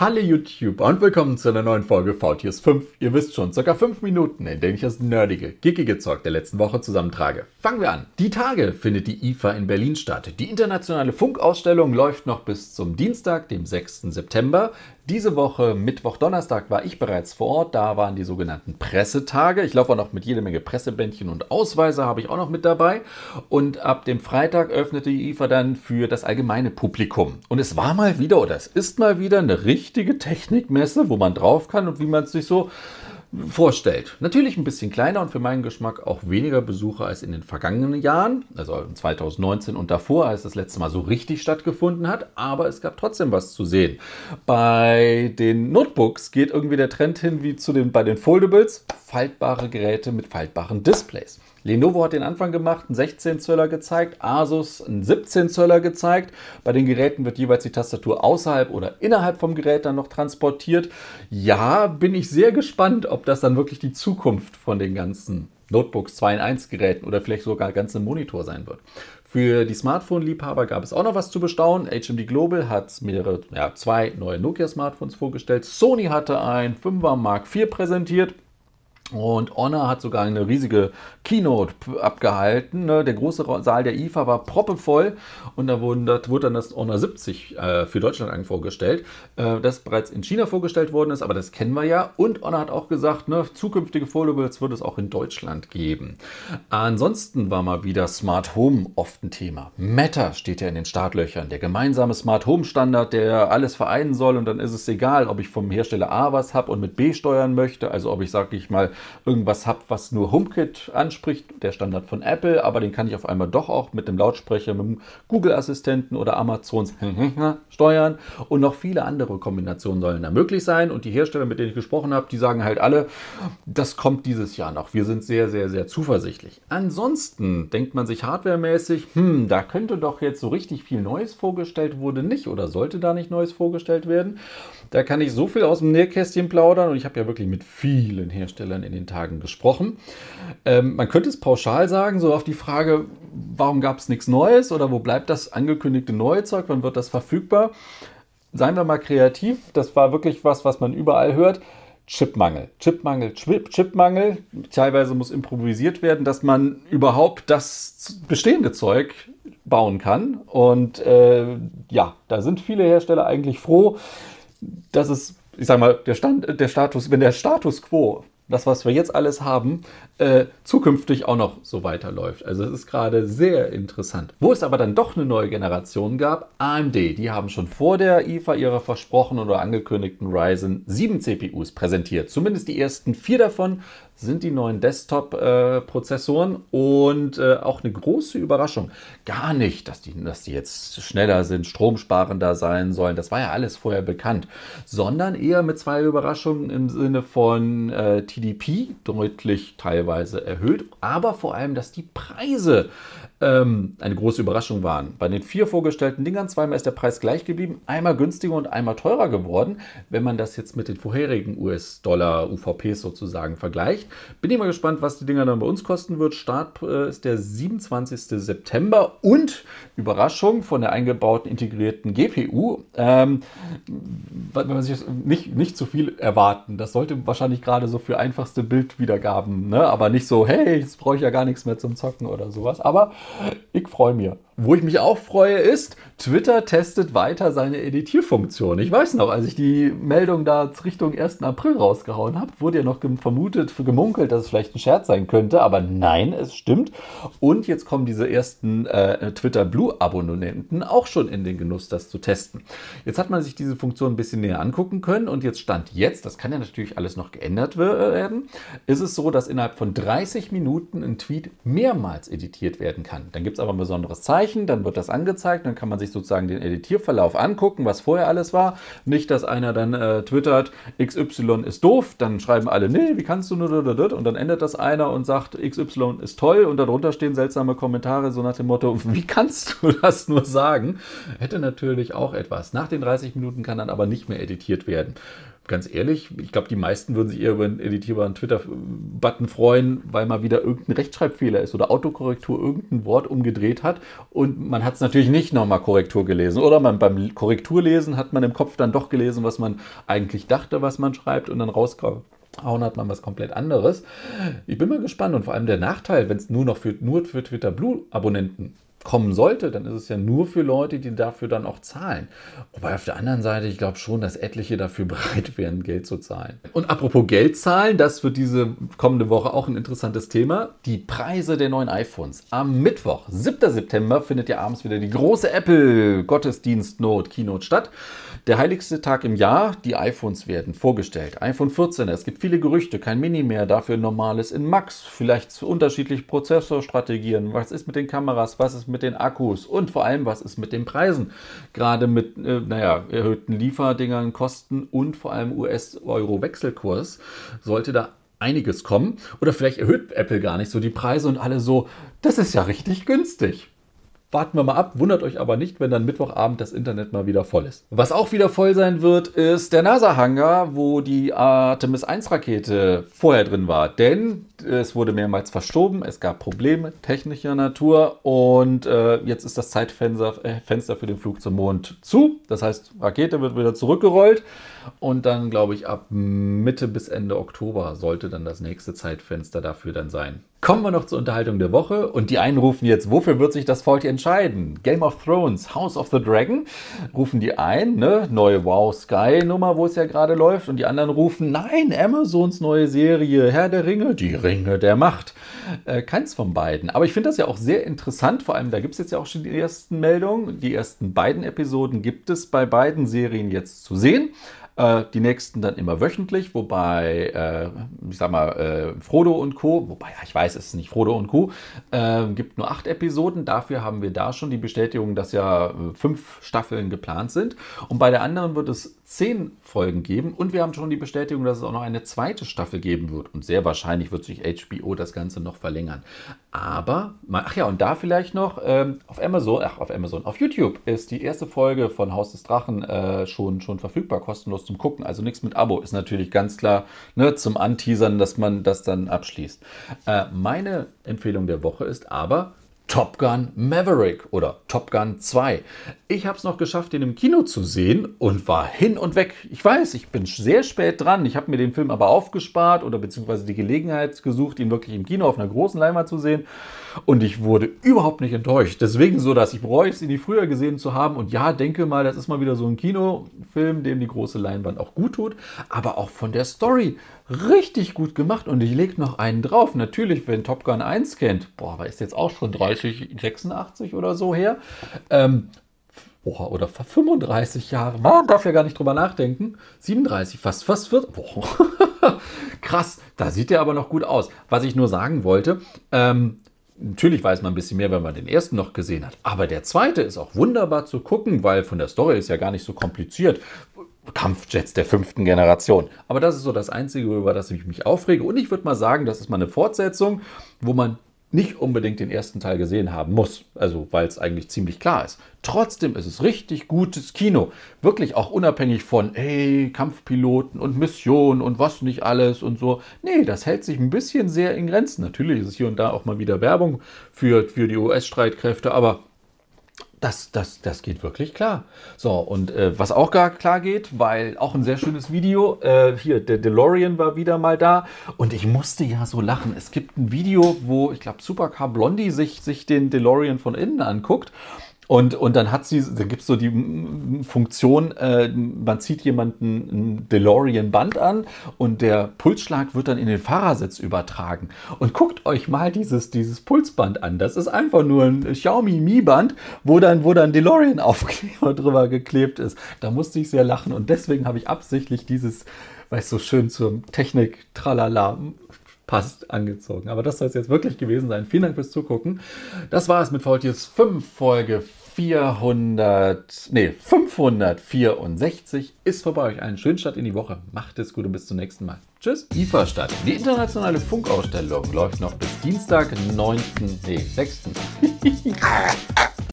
Hallo YouTube und willkommen zu einer neuen Folge Faultiers Fünf. Ihr wisst schon, ca. 5 Minuten, in denen ich das nerdige, geckige Zeug der letzten Woche zusammentrage. Fangen wir an. Die Tage findet die IFA in Berlin statt. Die internationale Funkausstellung läuft noch bis zum Dienstag, dem 6. September. Diese Woche, Mittwoch, Donnerstag, war ich bereits vor Ort. Da waren die sogenannten Pressetage. Ich laufe auch noch mit jede Menge Pressebändchen und Ausweise habe ich auch noch mit dabei. Und ab dem Freitag öffnete die IFA dann für das allgemeine Publikum. Und es war mal wieder, oder es ist mal wieder, eine richtige Technikmesse, wo man drauf kann und wie man es sich so vorstellt. Natürlich ein bisschen kleiner und für meinen Geschmack auch weniger Besucher als in den vergangenen Jahren, also 2019 und davor, als das letzte Mal so richtig stattgefunden hat, aber es gab trotzdem was zu sehen. Bei den Notebooks geht irgendwie der Trend hin wie bei den Foldables, faltbare Geräte mit faltbaren Displays. Lenovo hat den Anfang gemacht, einen 16 Zöller gezeigt, Asus einen 17 Zöller gezeigt. Bei den Geräten wird jeweils die Tastatur außerhalb oder innerhalb vom Gerät dann noch transportiert. Ja, bin ich sehr gespannt, ob das dann wirklich die Zukunft von den ganzen Notebooks, 2-in-1 Geräten oder vielleicht sogar ganze Monitor sein wird. Für die Smartphone-Liebhaber gab es auch noch was zu bestaunen. HMD Global hat zwei neue Nokia-Smartphones vorgestellt. Sony hatte ein 5er Mark IV präsentiert. Und Honor hat sogar eine riesige Keynote abgehalten. Der große Saal der IFA war proppevoll und da wurde dann das Honor 70 für Deutschland vorgestellt, das bereits in China vorgestellt worden ist, aber das kennen wir ja. Und Honor hat auch gesagt, zukünftige Foldables wird es auch in Deutschland geben. Ansonsten war mal wieder Smart Home oft ein Thema. Matter steht ja in den Startlöchern, der gemeinsame Smart Home Standard, der alles vereinen soll und dann ist es egal, ob ich vom Hersteller A was habe und mit B steuern möchte, also ob ich, sage ich mal, irgendwas habt, was nur HomeKit anspricht, der Standard von Apple, aber den kann ich auf einmal doch auch mit dem Lautsprecher, mit dem Google-Assistenten oder Amazons steuern und noch viele andere Kombinationen sollen da möglich sein und die Hersteller, mit denen ich gesprochen habe, die sagen halt alle, das kommt dieses Jahr noch. Wir sind sehr, sehr, sehr zuversichtlich. Ansonsten denkt man sich hardwaremäßig, da könnte doch jetzt so richtig viel Neues vorgestellt wurde nicht oder sollte da nicht Neues vorgestellt werden. Da kann ich so viel aus dem Nähkästchen plaudern und ich habe ja wirklich mit vielen Herstellern in den Tagen gesprochen. Man könnte es pauschal sagen, so auf die Frage, warum gab es nichts Neues oder wo bleibt das angekündigte neue Zeug, wann wird das verfügbar? Seien wir mal kreativ, das war wirklich was man überall hört. Chipmangel, Chipmangel, Chipmangel. Teilweise muss improvisiert werden, dass man überhaupt das bestehende Zeug bauen kann. Und ja, da sind viele Hersteller eigentlich froh, dass es, ich sag mal, wenn der Status quo, das, was wir jetzt alles haben, zukünftig auch noch so weiterläuft. Also es ist gerade sehr interessant. Wo es aber dann doch eine neue Generation gab, AMD. Die haben schon vor der IFA ihre versprochenen oder angekündigten Ryzen 7 CPUs präsentiert. Zumindest die ersten 4 davon sind die neuen Desktop-Prozessoren und auch eine große Überraschung. Gar nicht, dass die jetzt schneller sind, stromsparender sein sollen. Das war ja alles vorher bekannt. Sondern eher mit 2 Überraschungen im Sinne von TDP deutlich teilweise erhöht, aber vor allem, dass die Preise eine große Überraschung waren. Bei den 4 vorgestellten Dingern, 2-mal ist der Preis gleich geblieben, einmal günstiger und einmal teurer geworden. Wenn man das jetzt mit den vorherigen US-Dollar-UVPs sozusagen vergleicht, bin ich mal gespannt, was die Dinger dann bei uns kosten wird. Start ist der 27. September und Überraschung von der eingebauten integrierten GPU. Wenn man sich nicht zu viel erwarten, das sollte wahrscheinlich gerade so für einfachste Bildwiedergaben, aber nicht so, hey, jetzt brauche ich ja gar nichts mehr zum Zocken oder sowas, aber ich freue mich. Wo ich mich auch freue ist, Twitter testet weiter seine Editierfunktion. Ich weiß noch, als ich die Meldung da Richtung 1. April rausgehauen habe, wurde ja noch gemunkelt, dass es vielleicht ein Scherz sein könnte, aber nein, es stimmt. Und jetzt kommen diese ersten Twitter Blue Abonnenten auch schon in den Genuss, das zu testen. Jetzt hat man sich diese Funktion ein bisschen näher angucken können und jetzt das kann ja natürlich alles noch geändert werden, ist es so, dass innerhalb von 30 Minuten ein Tweet mehrmals editiert werden kann. Dann gibt es aber ein besonderes Zeichen, dann wird das angezeigt, dann kann man sich sozusagen den Editierverlauf angucken, was vorher alles war. Nicht, dass einer dann twittert, XY ist doof, dann schreiben alle, nee, wie kannst du nur, und dann ändert das einer und sagt, XY ist toll und darunter stehen seltsame Kommentare, so nach dem Motto, wie kannst du das nur sagen? Hätte natürlich auch etwas. Nach den 30 Minuten kann dann aber nicht mehr editiert werden. ganz ehrlich, ich glaube, die meisten würden sich eher über einen editierbaren Twitter-Button freuen, weil mal wieder irgendein Rechtschreibfehler ist oder Autokorrektur irgendein Wort umgedreht hat und man hat es natürlich nicht nochmal Korrektur gelesen oder man beim Korrekturlesen hat man im Kopf dann doch gelesen, was man eigentlich dachte, was man schreibt und dann rausgehauen hat man was komplett anderes. Ich bin mal gespannt und vor allem der Nachteil, wenn es nur für Twitter Blue Abonnenten kommen sollte, dann ist es ja nur für Leute, die dafür dann auch zahlen. Wobei auf der anderen Seite, ich glaube schon, dass etliche dafür bereit wären, Geld zu zahlen. Und apropos Geld zahlen, das wird diese kommende Woche auch ein interessantes Thema. Die Preise der neuen iPhones. Am Mittwoch, 7. September, findet ja abends wieder die große Apple-Gottesdienst-Keynote statt. Der heiligste Tag im Jahr, die iPhones werden vorgestellt. iPhone 14, es gibt viele Gerüchte, kein Mini mehr, dafür normales in Max. Vielleicht unterschiedliche Prozessorstrategien, was ist mit den Kameras, was ist mit den Akkus und vor allem, was ist mit den Preisen? Gerade mit erhöhten Lieferdingern, Kosten und vor allem US-Euro-Wechselkurs sollte da einiges kommen. Oder vielleicht erhöht Apple gar nicht so die Preise und alle so, das ist ja richtig günstig. Warten wir mal ab, wundert euch aber nicht, wenn dann Mittwochabend das Internet mal wieder voll ist. Was auch wieder voll sein wird, ist der NASA-Hangar, wo die Artemis 1-Rakete vorher drin war. Denn es wurde mehrmals verschoben, es gab Probleme technischer Natur und jetzt ist das Zeitfenster für den Flug zum Mond zu. Das heißt, Rakete wird wieder zurückgerollt und dann, glaube ich, ab Mitte bis Ende Oktober sollte dann das nächste Zeitfenster dafür dann sein. Kommen wir noch zur Unterhaltung der Woche und die einen rufen jetzt, wofür wird sich das Faultier entscheiden? Game of Thrones, House of the Dragon, rufen die ein, ne? Neue Wow-Sky-Nummer, wo es ja gerade läuft und die anderen rufen, nein, Amazons neue Serie, Herr der Ringe, die Ringe der Macht. Keins von beiden, aber ich finde das ja auch sehr interessant, vor allem da gibt es jetzt ja auch schon die ersten Meldungen, die ersten beiden Episoden gibt es bei beiden Serien jetzt zu sehen. Die nächsten dann immer wöchentlich, wobei, ich sag mal, Frodo und Co., wobei, ja, ich weiß, es ist nicht Frodo und Co., gibt nur 8 Episoden. Dafür haben wir da schon die Bestätigung, dass ja 5 Staffeln geplant sind. Und bei der anderen wird es 10 Folgen geben. Und wir haben schon die Bestätigung, dass es auch noch eine zweite Staffel geben wird. Und sehr wahrscheinlich wird sich HBO das Ganze noch verlängern. Aber, ach ja, und da vielleicht noch, auf YouTube ist die erste Folge von Haus des Drachen schon verfügbar, kostenlos zum Gucken, also nichts mit Abo, ist natürlich ganz klar, ne, zum Anteasern, dass man das dann abschließt. Meine Empfehlung der Woche ist aber Top Gun Maverick oder Top Gun 2. Ich habe es noch geschafft, den im Kino zu sehen und war hin und weg. Ich weiß, ich bin sehr spät dran. Ich habe mir den Film aber aufgespart oder beziehungsweise die Gelegenheit gesucht, ihn wirklich im Kino auf einer großen Leinwand zu sehen. Und ich wurde überhaupt nicht enttäuscht. Deswegen so, dass ich bereue es, ihn nicht früher gesehen zu haben. Und ja, denke mal, das ist mal wieder so ein Kinofilm, dem die große Leinwand auch gut tut. Aber auch von der Story richtig gut gemacht. Und ich lege noch einen drauf. Natürlich, wenn Top Gun 1 kennt, boah, aber ist jetzt auch schon 86 oder so her. Oder vor 35 Jahren. Man darf ja gar nicht drüber nachdenken. 37, fast 40. Boah. Krass, da sieht der aber noch gut aus. Was ich nur sagen wollte, natürlich weiß man ein bisschen mehr, wenn man den ersten noch gesehen hat. Aber der zweite ist auch wunderbar zu gucken, weil von der Story ist ja gar nicht so kompliziert. Kampfjets der 5. Generation. Aber das ist so das Einzige, über das ich mich aufrege. Und ich würde mal sagen, das ist mal eine Fortsetzung, wo man nicht unbedingt den ersten Teil gesehen haben muss, also weil es eigentlich ziemlich klar ist. Trotzdem ist es richtig gutes Kino, wirklich auch unabhängig von hey, Kampfpiloten und Missionen und was nicht alles und so. Nee, das hält sich ein bisschen sehr in Grenzen. Natürlich ist es hier und da auch mal wieder Werbung für die US-Streitkräfte, aber das geht wirklich klar. So, und was auch gar klar geht, weil auch ein sehr schönes Video, hier, der DeLorean war wieder mal da und ich musste ja so lachen. Es gibt ein Video, wo, ich glaube, Supercar Blondie sich den DeLorean von innen anguckt. Und dann gibt es so die Funktion, man zieht jemanden ein DeLorean-Band an und der Pulsschlag wird dann in den Fahrersitz übertragen. Und guckt euch mal dieses Pulsband an. Das ist einfach nur ein Xiaomi Mi Band, wo dann DeLorean-Aufkleber drüber geklebt ist. Da musste ich sehr lachen und deswegen habe ich absichtlich dieses, weißt du, so schön zur Technik, tralala, passt angezogen. Aber das soll es jetzt wirklich gewesen sein. Vielen Dank fürs Zugucken. Das war es mit Faultiers 5, Folge 564 ist vorbei. Euch einen schönen Start in die Woche. Macht es gut und bis zum nächsten Mal. Tschüss. IFA statt. Die internationale Funkausstellung läuft noch bis Dienstag, 6.